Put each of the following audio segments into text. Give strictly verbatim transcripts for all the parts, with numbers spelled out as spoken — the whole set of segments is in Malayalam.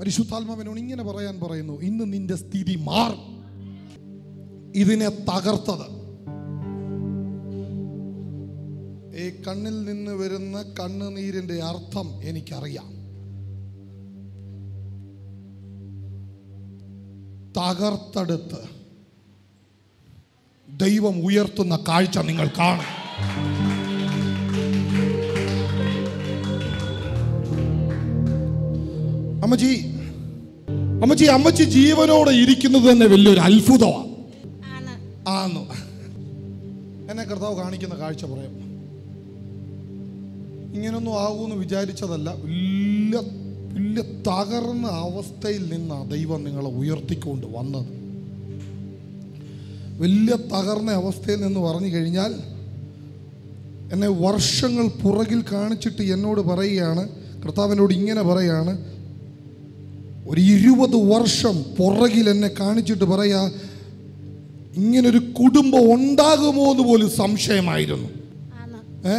പരിശുദ്ധാത്മാവിനോട് ഇങ്ങനെ പറയാൻ പറയുന്നു, ഇന്ന് നിന്റെ സ്ഥിതി മാറും. ഇതിനെ തകർത്തത് ഈ കണ്ണിൽ നിന്ന് വരുന്ന കണ്ണുനീരിന്റെ അർത്ഥം എനിക്കറിയാം. തകർത്തെടുത്ത് ദൈവം ഉയർത്തുന്ന കാഴ്ച നിങ്ങൾ കാണും. അമ്മജി അമ്മജി അമ്മച്ചി ജീവനോടെ ഇരിക്കുന്നത് തന്നെ വലിയൊരു അത്ഭുതമാണ്. ആന്നു എന്നെ കർത്താവ് കാണിക്കുന്ന കാഴ്ച പറയാം. ഇങ്ങനൊന്നും ആകുമെന്ന് വിചാരിച്ചതല്ല. വലിയ വലിയ തകർന്ന അവസ്ഥയിൽ നിന്നാണ് ദൈവം നിങ്ങളെ ഉയർത്തിക്കൊണ്ട് വന്നത്. വലിയ തകർന്ന അവസ്ഥയിൽ നിന്ന് പറഞ്ഞു കഴിഞ്ഞാൽ, എന്നെ വർഷങ്ങൾ പുറകിൽ കാണിച്ചിട്ട് എന്നോട് പറയുകയാണ്, കർത്താവിനോട് ഇങ്ങനെ പറയുകയാണ്, ഒരു ഇരുപത് വർഷം പുറകിൽ എന്നെ കാണിച്ചിട്ട് പറയാ, ഇങ്ങനൊരു കുടുംബം ഉണ്ടാകുമോ എന്ന് പോലും സംശയമായിരുന്നു. ഏ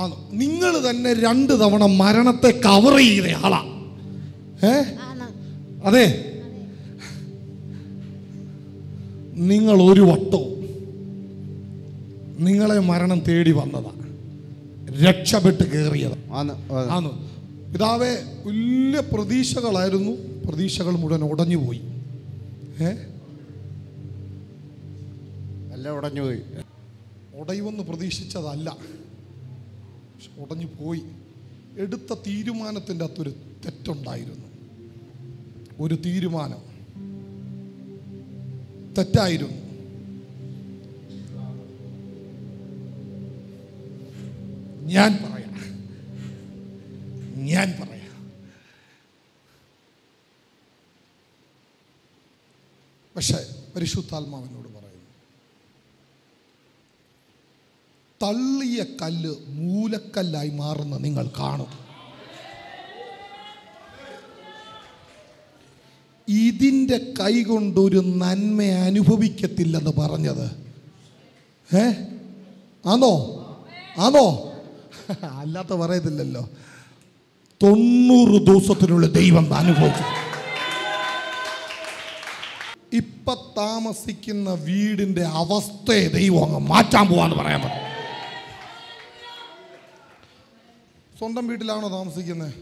ആ നിങ്ങൾ തന്നെ രണ്ട് തവണ മരണത്തെ കവർ ചെയ്ത ആളാ. ഏ അതെ, നിങ്ങൾ ഒരു വട്ടവും നിങ്ങളെ മരണം തേടി വന്നതാ, രക്ഷപ്പെട്ട് കയറിയതാ. ആന്നു പിതാവേ, വലിയ പ്രതീക്ഷകളായിരുന്നു, പ്രതീക്ഷകൾ മുഴുവൻ ഉടഞ്ഞുപോയി. ഏ അല്ല, ഉടഞ്ഞുപോയി ഉടയുമെന്ന് പ്രതീക്ഷിച്ചതല്ല, ഉടഞ്ഞു പോയി. എടുത്ത തീരുമാനത്തിൻ്റെ അകത്തൊരു തെറ്റുണ്ടായിരുന്നു. ഒരു തീരുമാനം തെറ്റായിരുന്നു. ഞാൻ പറയാം ഞാൻ പറയാം പക്ഷെ പരിശുദ്ധാത്മാവിനോട് പറയുന്നു, തള്ളിയ കല്ല് മൂലക്കല്ലായി മാറുന്ന നിങ്ങൾ കാണും. ഇതിൻ്റെ കൈകൊണ്ടൊരു നന്മ അനുഭവിക്കത്തില്ലെന്ന് പറഞ്ഞത് ഏ ആണോ ആണോ അല്ലാത്ത പറയത്തില്ലല്ലോ. തൊണ്ണൂറ് ദിവസത്തിനുള്ള ദൈവം അനുഭവിച്ചു. ഇപ്പൊ താമസിക്കുന്ന വീടിൻ്റെ അവസ്ഥയെ ദൈവം അങ്ങ് മാറ്റാൻ പോവാന്ന് പറയാൻ പറ്റും. സ്വന്തം വീട്ടിലാണോ താമസിക്കുന്നത്?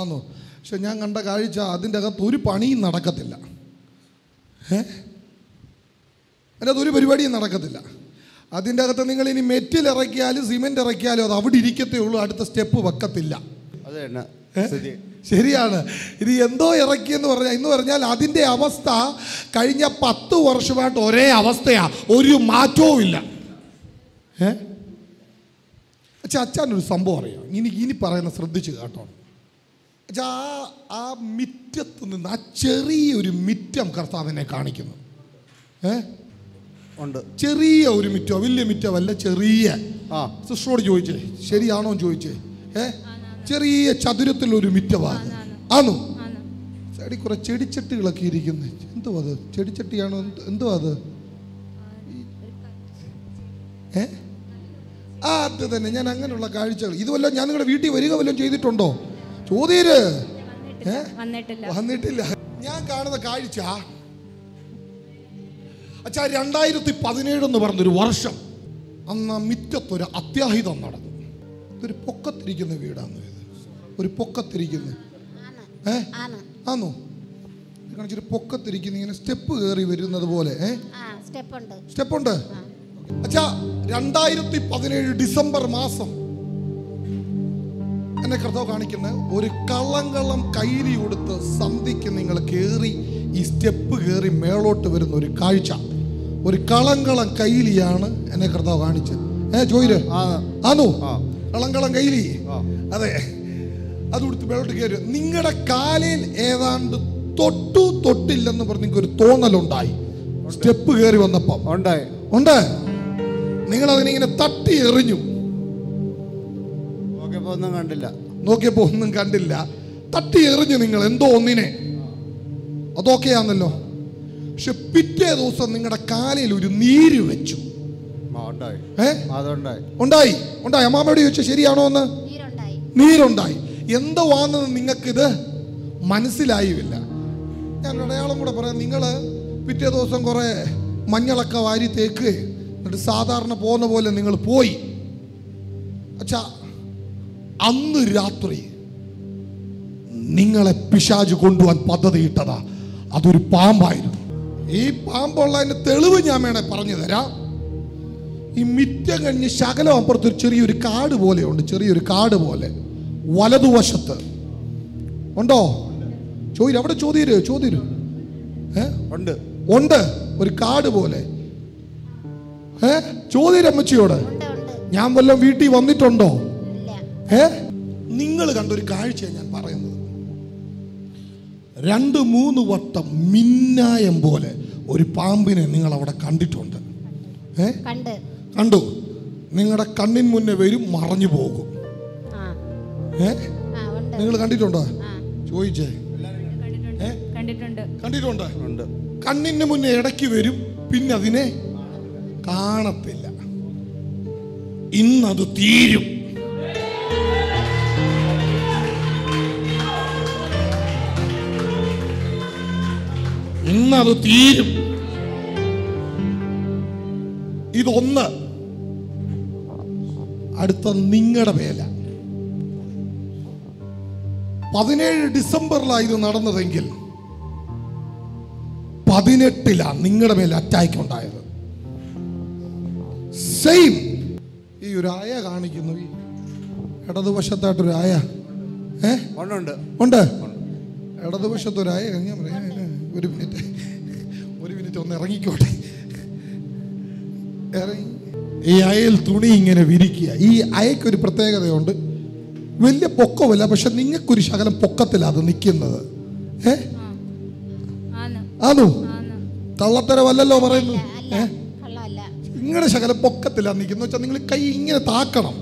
ആണോ? പക്ഷെ ഞാൻ കണ്ട കാഴ്ച, അതിൻ്റെ അകത്ത് ഒരു പണിയും നടക്കത്തില്ല. ഏ അതിൻ്റെ അകത്ത് ഒരു പരിപാടിയും നടക്കത്തില്ല. അതിൻ്റെ അകത്ത് നിങ്ങൾ ഇനി മെറ്റിലിറക്കിയാലും സിമെൻ്റ് ഇറക്കിയാലും അത് അവിടെ ഇരിക്കത്തേ ഉള്ളൂ, അടുത്ത സ്റ്റെപ്പ് വെക്കത്തില്ല. ശരിയാണ്. ഇത് എന്തോ ഇറക്കിയെന്ന് പറഞ്ഞാൽ എന്ന് പറഞ്ഞാൽ അതിൻ്റെ അവസ്ഥ കഴിഞ്ഞ പത്ത് വർഷമായിട്ട് ഒരേ അവസ്ഥയാണ്, ഒരു മാറ്റവും ഇല്ല. ഏ അച്ഛാ അച്ഛനൊരു സംഭവം അറിയാം, ഇനി ഇനി പറയുന്ന ശ്രദ്ധിച്ച് കേട്ടോ. അച്ഛാ ആ മിറ്റത്ത് നിന്ന് ആ ചെറിയൊരു മിറ്റം കർത്താവിനെ കാണിക്കുന്നു. ഏ ഉണ്ട് ചെറിയ ഒരു മിറ്റോ, വലിയ മിറ്റമല്ല, ചെറിയ. ആ സിസ്റ്ററോട് ചോദിച്ചേ ശരിയാണോ ചോദിച്ചേ. ഏ ചെറിയ ചതുരത്തിലൊരു മിറ്റമാണ്. ആണോ? ചെടി കുറെ ചെടിച്ചട്ടികളൊക്കെ ഇരിക്കുന്നത് എന്തോ അത് ചെടിച്ചട്ടിയാണോ എന്തോ അത്. ഏ ആ അത് തന്നെ. ഞാൻ അങ്ങനെയുള്ള കാഴ്ചകൾ ഇതുവല്ലോ ഞാൻ നിങ്ങളുടെ വീട്ടിൽ വരിക വല്ലതും ചെയ്തിട്ടുണ്ടോ? ചോദ്യര് വന്നിട്ടില്ല. ഞാൻ കാണുന്ന കാഴ്ച അച്ഛാ രണ്ടായിരത്തി പതിനേഴ് എന്ന് പറഞ്ഞൊരു വർഷം, അന്ന് ആ മിറ്റത്തൊരു അത്യാഹിതം നടന്നു. ഇതൊരു പൊക്കത്തിരിക്കുന്ന വീടാണ്, ഇത് ഒരു പൊക്കത്തിരിക്കുന്ന ഏ ആണോ കാണിച്ചൊരു പൊക്കത്തിരിക്കുന്ന ഇങ്ങനെ സ്റ്റെപ്പ് കയറി വരുന്നത് പോലെ. ഏ സ്റ്റെപ്പുണ്ട്. അച്ഛാ രണ്ടായിരത്തി പതിനേഴ് ഡിസംബർ മാസം എന്നെ കർത്താവ് കാണിക്കുന്നത്, ഒരു കള്ളങ്കള്ളം കൈരി കൊടുത്ത് സന്ധിക്ക് നിങ്ങൾ കയറി ഈ സ്റ്റെപ്പ് കയറി മേളോട്ട് വരുന്ന ഒരു കാഴ്ച. ഒരു കളങ്കളം കൈലിയാണ് എന്നെ കർത്താവ് കാണിച്ചത്. ഏ ജോയിര് ആണോ കളങ്കളം കൈലി? അതെ, അത് കൊടുത്ത് മേളോട്ട് കയറി നിങ്ങളുടെ കാലിൽ ഏതാണ്ട് തൊട്ടു തൊട്ടില്ലെന്ന് പറഞ്ഞ് നിങ്ങൾക്ക് ഒരു തോന്നലുണ്ടായി. സ്റ്റെപ്പ് കയറി വന്നപ്പം ഉണ്ടായി ഉണ്ട്. നിങ്ങൾ അതിനിങ്ങനെ തട്ടി എറിഞ്ഞു, നോക്കിയപ്പോ ഒന്നും കണ്ടില്ല നോക്കിയപ്പോ ഒന്നും കണ്ടില്ല തട്ടി എറിഞ്ഞു നിങ്ങൾ എന്തോ ഒന്നിനെ. അതൊക്കെയാണല്ലോ. പക്ഷെ പിറ്റേ ദിവസം നിങ്ങളുടെ കാലിൽ ഒരു നീര് വെച്ചു. ഉണ്ടായി ഉണ്ടായി അമ്മാമ്മയോട് ചോദിച്ചു ശരിയാണോ എന്ന്. നീരുണ്ടായി. എന്തോ ആണെന്ന് നിങ്ങൾക്കിത് മനസ്സിലായില്ല. ഞാൻ അടയാളം കൂടെ പറയാം. നിങ്ങൾ പിറ്റേ ദിവസം കുറേ മഞ്ഞളൊക്കെ വാരി തേക്ക്, എന്നിട്ട് സാധാരണ പോകുന്ന പോലെ നിങ്ങൾ പോയി. അച്ഛാ, അന്ന് രാത്രി നിങ്ങളെ പിശാച് കൊണ്ടുപോകാൻ പദ്ധതിയിട്ടതാ. അതൊരു പാമ്പായിരുന്നു. ഈ പാമ്പുള്ളതിൻ്റെ തെളിവ് ഞാൻ വേണേ പറഞ്ഞു തരാം. ഈ മിറ്റം കഴിഞ്ഞ് ശകലം അപ്പുറത്തൊരു ചെറിയൊരു കാട് പോലെയുണ്ട്, ചെറിയൊരു കാട് പോലെ വലതുവശത്ത് ഉണ്ടോ? ചോദ്യം അവിടെ ചോദ്യര് ചോദ്യര് ഏ ഉണ്ട് ഉണ്ട് ഒരു കാട് പോലെ. ഏ ചോദ്യരമ്മച്ചിയോട് ഞാൻ വല്ലതും വീട്ടിൽ വന്നിട്ടുണ്ടോ? ഏ നിങ്ങൾ കണ്ടൊരു കാഴ്ച ഞാൻ പറയുന്നത്. രണ്ട് മൂന്ന് വട്ടം മിന്നായം പോലെ ഒരു പാമ്പിനെ നിങ്ങൾ അവിടെ കണ്ടിട്ടുണ്ട്. ഏ കണ്ടു. നിങ്ങളുടെ കണ്ണിന് മുന്നേ വരും, മറഞ്ഞു പോകും. ഏ നിങ്ങൾ കണ്ടിട്ടുണ്ടോ? ചോദിച്ചേ. കണ്ടിട്ടുണ്ട്. കണ്ണിന് മുന്നേ ഇടയ്ക്ക് വരും, പിന്നെ അതിനെ കാണത്തില്ല. ഇന്നത് തീരും. ഇന്നത് തീരും. ഇതൊന്ന്. അടുത്ത നിങ്ങളുടെ വേല. പതിനേഴ് ഡിസംബറിലാണ് ഇത് നടന്നതെങ്കിൽ പതിനെട്ടിലാണ് നിങ്ങളുടെ മേൽ അറ്റാക്ക് ഉണ്ടായത്. സെയിം ഈ ഒരു ആയ കാണിക്കുന്നു. ഈ ഇടതുവശത്തായിട്ടൊരു ആയ ഏ ഉണ്ട് ഉണ്ട് ഇടതുവശത്തൊരായ. ഞാൻ പറയാം, ഒരു മിനിറ്റ് ഒരു മിനിറ്റ് ഒന്ന് ഇറങ്ങിക്കോട്ടെ. ഇറങ്ങി ഈ അയയിൽ തുണി ഇങ്ങനെ വിരിക്കുക. ഈ അയക്കൊരു പ്രത്യേകതയുണ്ട്. വലിയ പൊക്കമില്ല, പക്ഷെ നിങ്ങൾക്കൊരു ശകലം പൊക്കത്തില്ല അത് നിൽക്കുന്നത്. ഏ ആണോ? കള്ളത്തരമല്ലല്ലോ പറയുന്നു. ഏ നിങ്ങളുടെ ശകലം പൊക്കത്തില്ല നിൽക്കുന്നു വെച്ചാൽ നിങ്ങൾ കൈ ഇങ്ങനെ താക്കണം.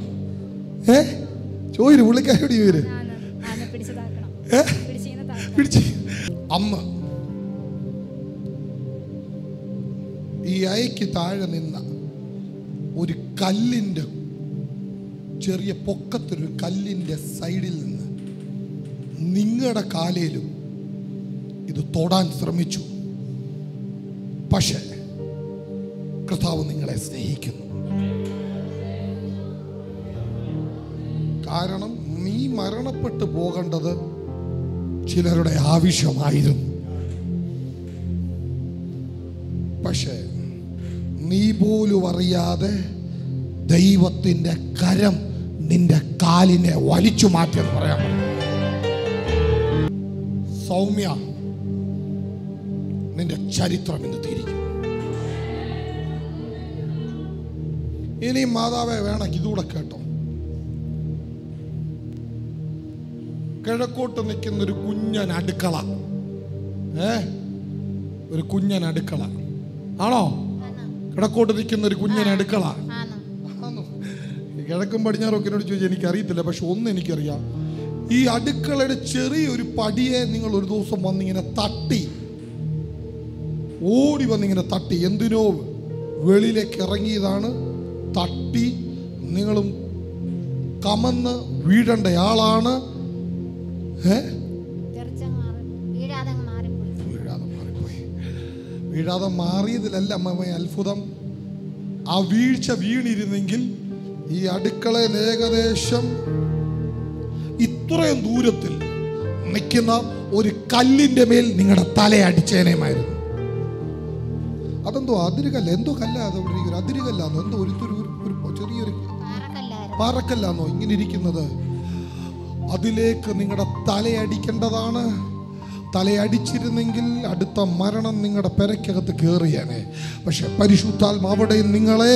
ഏ ചോദിച്ചു പുള്ളിക്കാരോട് ചോദിച്ചു. ഏ പിടിച്ച് അമ്മ ഈ അയക്ക് താഴെ നിന്ന ഒരു കല്ലിൻ്റെ ചെറിയ പൊക്കത്തൊരു കല്ലിൻ്റെ സൈഡിൽ നിന്ന് നിങ്ങളുടെ കാലേലും ഇത് തൊടാൻ ശ്രമിച്ചു. പക്ഷേ കർത്താവ് നിങ്ങളെ സ്നേഹിക്കുന്നു. കാരണം നീ മരണപ്പെട്ടു പോകേണ്ടത് ചിലരുടെ ആവശ്യമായിരുന്നു. പക്ഷേ നീ പോലും അറിയാതെ ദൈവത്തിൻ്റെ കരം നിന്റെ കാലിനെ വലിച്ചു മാറ്റിയെന്ന് പറയാൻ സൗമ്യ, നിന്റെ ചരിത്രം ഇന്ന് തീരും. ഇനി മാതാവേ വേണം ഇതുകൂടെ കേട്ടോ. കിഴക്കോട്ട് നിൽക്കുന്നൊരു കുഞ്ഞൻ അടുക്കള. ഏ ഒരു കുഞ്ഞൻ അടുക്കള ആണോ? കിഴക്കോട്ട് നിൽക്കുന്നൊരു കുഞ്ഞൻ അടുക്കള ആണോ? കിഴക്കും പടിഞ്ഞാറൊക്കെ എന്നോട് ചോദിച്ചാൽ എനിക്കറിയത്തില്ല, പക്ഷെ ഒന്ന് എനിക്കറിയാം. ഈ അടുക്കളയുടെ ചെറിയൊരു പടിയെ നിങ്ങൾ ഒരു ദിവസം വന്നിങ്ങനെ തട്ടി, ഓടി വന്നിങ്ങനെ തട്ടി. എന്തിനോ വെളിയിലേക്ക് ഇറങ്ങിയതാണ്. തട്ടി നിങ്ങളും കമന്ന് വീഴേണ്ടയാളാണ്. ഏ വീഴാതെ മാറിയതിലല്ല അമ്മ അത്ഭുതം. ആ വീഴ്ച വീണിരുന്നെങ്കിൽ ഈ അടുക്കളയിൽ ഏകദേശം ഇത്രയും ദൂരത്തിൽ നിൽക്കുന്ന ഒരു കല്ലിൻ്റെ മേൽ നിങ്ങളുടെ തലയടിച്ചേനേമായിരുന്നു. അതെന്തോ അതിര് കല്ല, എന്തോ കല്ല, അതവിടെ അതിര് കല്ലാന്നോ, എന്തോ ഒരു ചെറിയൊരു പാറക്കല്ലാന്നോ ഇങ്ങനെ ഇരിക്കുന്നത്. അതിലേക്ക് നിങ്ങളുടെ തലയടിക്കേണ്ടതാണ്. തലയടിച്ചിരുന്നെങ്കിൽ അടുത്ത മരണം നിങ്ങളുടെ പെരക്കകത്ത് കയറിയാനേ. പക്ഷെ പരിശുദ്ധാത്മാവടെ നിങ്ങളെ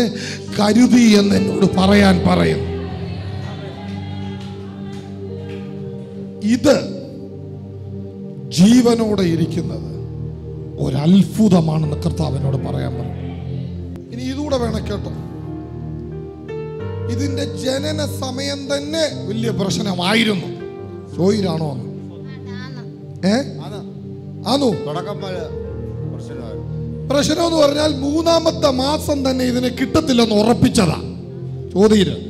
കരുതി എന്ന് എന്നോട് പറയാൻ പറയും. ഇത് ജീവനോടെ ഇരിക്കുന്നത് ഒരത്ഭുതമാണെന്ന് കർത്താവിനോട് പറയാൻ പറയും. ഇനി ഇതുകൂടെ വേണം കേട്ടോ. ഇതിന്റെ ജനന സമയം തന്നെ വലിയ പ്രശ്നമായിരുന്നു. ചോയിലാണോ? ഏ ആണോ? പ്രശ്നം എന്ന് പറഞ്ഞാൽ മൂന്നാമത്തെ മാസം തന്നെ ഇതിനെ കിട്ടത്തില്ലെന്ന് ഉറപ്പിച്ചതാ. ചോദ്യം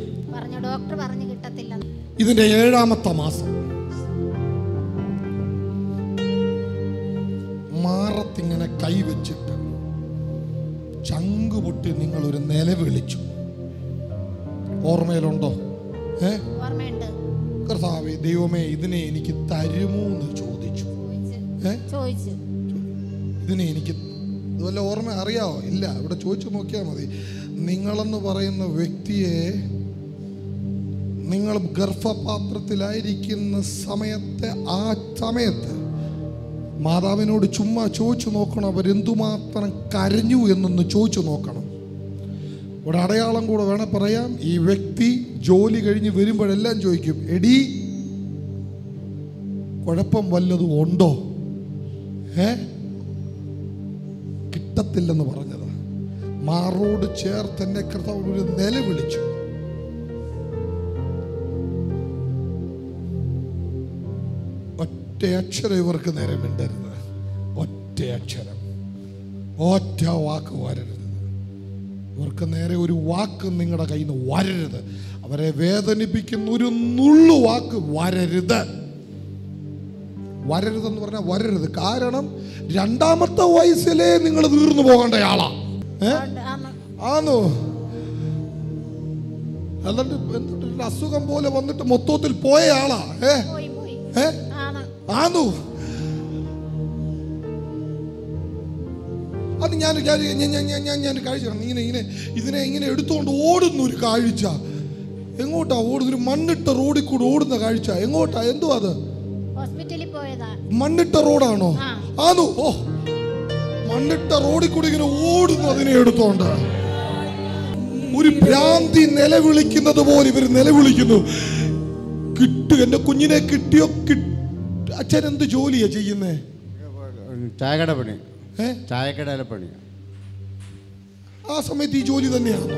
ഇതിന്റെ ഏഴാമത്തെ മാസം വസ്ത്രത്തിങ്ങനെ കൈവച്ചിട്ട് ചങ്കുപൊട്ടി നിങ്ങളൊരു നിലവിളിച്ചു. ഓർമ്മയിലുണ്ടോ? ഏ കർത്താവേ ദൈവമേ ഇതിനെ എനിക്ക് തരുമോന്ന് ചോദിച്ചു. ഇതിനെ എനിക്ക് ഇതുവല്ല ഓർമ്മ അറിയാവോ? ഇല്ല, ഇവിടെ ചോദിച്ചു നോക്കിയാൽ മതി. നിങ്ങളെന്ന് പറയുന്ന വ്യക്തിയെ നിങ്ങൾ ഗർഭപാത്രത്തിലായിരിക്കുന്ന സമയത്തെ ആ സമയത്ത് മാതാവിനോട് ചുമ്മാ ചോദിച്ചു നോക്കണം, അവരെന്തുമാത്രം കരഞ്ഞു എന്നൊന്ന് ചോദിച്ചു നോക്കണം. ഇവിടെ അടയാളം കൂടെ വേണം പറയാം. ഈ വ്യക്തി ജോലി കഴിഞ്ഞ് വരുമ്പോഴെല്ലാം ചോദിക്കും, എടി കുഴപ്പം വല്ലതും ഉണ്ടോ? ഏ കിട്ടത്തില്ലെന്ന് പറഞ്ഞത് മാറോട് ചേർത്ത് എന്നെ കർത്താവ് ഒരു നിലവിളിച്ചു. ഒറ്റയക്ഷരം ഇവർക്ക് നേരെ മിണ്ടരുത്, ഒറ്റയക്ഷരം ഒറ്റ വാക്ക് വരരുത്, ഇവർക്ക് നേരെ ഒരു വാക്ക് നിങ്ങളുടെ കയ്യിൽ നിന്ന് വരരുത്, അവരെ വേദനിപ്പിക്കുന്ന ഒരു നുള്ളു വാക്ക് വരരുത്. വരരുതെന്ന് പറഞ്ഞാൽ വരരുത്. കാരണം രണ്ടാമത്തെ വയസ്സിലേ നിങ്ങൾ തീർന്നു പോകേണ്ടയാളാ. ആണോ? എന്നിട്ട് എന്തൊരു അസുഖം പോലെ വന്നിട്ട് മൊത്തത്തിൽ പോയ ആളാ. ഏ ആണോ? അത് ഞാൻ ഞാൻ കാഴ്ച ഇങ്ങനെ ഇങ്ങനെ ഇതിനെ ഇങ്ങനെ എടുത്തുകൊണ്ട് ഓടുന്നു. ഒരു കാഴ്ച എങ്ങോട്ടാ ഓടുന്നു? ഒരു മണ്ണിട്ട റോഡിൽ കൂടെ ഓടുന്ന കാഴ്ച. എങ്ങോട്ടാ? എന്തോ അത് മണ്ണിട്ട റോഡാണോ? ആണോ? ഓ മണ്ണിട്ട റോഡിൽ കൂടി ഇങ്ങനെ ഓടുന്നു അതിനെ എടുത്തോണ്ട്. ഒരു ഭ്രാന്തി നിലവിളിക്കുന്നത് പോലെ ഇവർ നിലവിളിക്കുന്നു. കിട്ടും എന്റെ കുഞ്ഞിനെ, കിട്ടിയോ? അച്ഛൻ എന്ത് ജോലിയാ ചെയ്യുന്നേ? ചായക്കട പണി. ചായക്കടയിലെ പണി. ആ സമയത്ത് ഈ ജോലി തന്നെയാണ്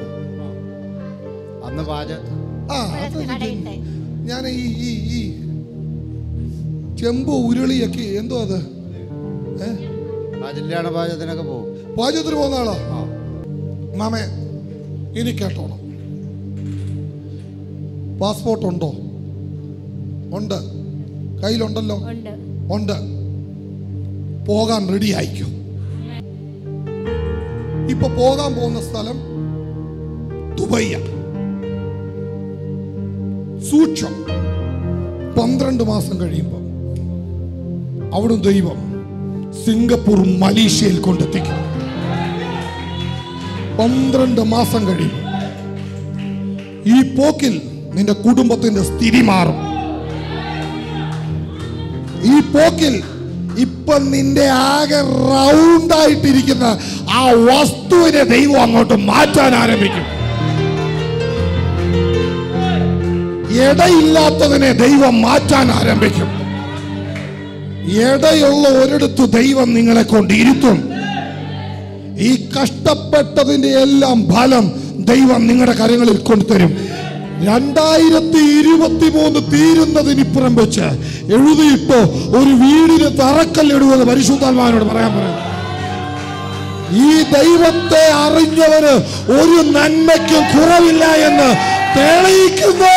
അന്ന് പാചകം. ആ ഞാൻ ഈ ഈ ഈ ചെമ്പ് ഉരുളിയൊക്കെ എന്തോ അത് പാചകത്തിനൊക്കെ പോകും. പാചകത്തിന് പോകുന്ന ആളാ മാമേ. ഇനി കേട്ടോണം, പാസ്പോർട്ട് ഉണ്ടോ? ഉണ്ട്, കയ്യിലുണ്ടല്ലോ, ഉണ്ട്. പോകാൻ റെഡി ആയിക്കോ. ഇപ്പൊ പോകാൻ പോകുന്ന സ്ഥലം ദുബൈയാ. സൂക്ഷം, പന്ത്രണ്ട് മാസം കഴിയുമ്പോ അവിടെ ദൈവം സിംഗപ്പൂർ മലേഷ്യയിൽ കൊണ്ടെത്തിക്കും. പന്ത്രണ്ട് മാസം കഴിയും. ഈ പോക്കിൽ നിന്റെ കുടുംബത്തിന്റെ സ്ഥിതി മാറും. ഈ പോക്കിൽ ഇപ്പൊ നിന്റെ ആകെ റൗണ്ടായിട്ടിരിക്കുന്ന ആ വസ്തുവിനെ ദൈവം അങ്ങോട്ട് മാറ്റാൻ ആരംഭിക്കും. ഇടയില്ലാത്തതിനെ ദൈവം മാറ്റാൻ ആരംഭിക്കും. ഇടയുള്ള ഒരിടത്ത് ദൈവം നിങ്ങളെ കൊണ്ടിരുത്തും. ഈ കഷ്ടപ്പെട്ടതിന്റെ എല്ലാം ഫലം ദൈവം നിങ്ങളുടെ കരങ്ങളിൽ കൊണ്ടുതരും. രണ്ടായിരത്തി ഇരുപത്തി മൂന്ന് തീരുന്നതിനിപ്പുറം വെച്ച് എഴുതിയിട്ടോ ഒരു വീടിന് തറക്കല്ലിടുമെന്ന് പരിശുദ്ധാത്മാവിനോട് പറയാൻ പറയും. ഈ ദൈവത്തെ അറിഞ്ഞവന് ഒരു നന്മയ്ക്കും കുറവില്ല എന്ന് തെളിയിക്കുന്നു.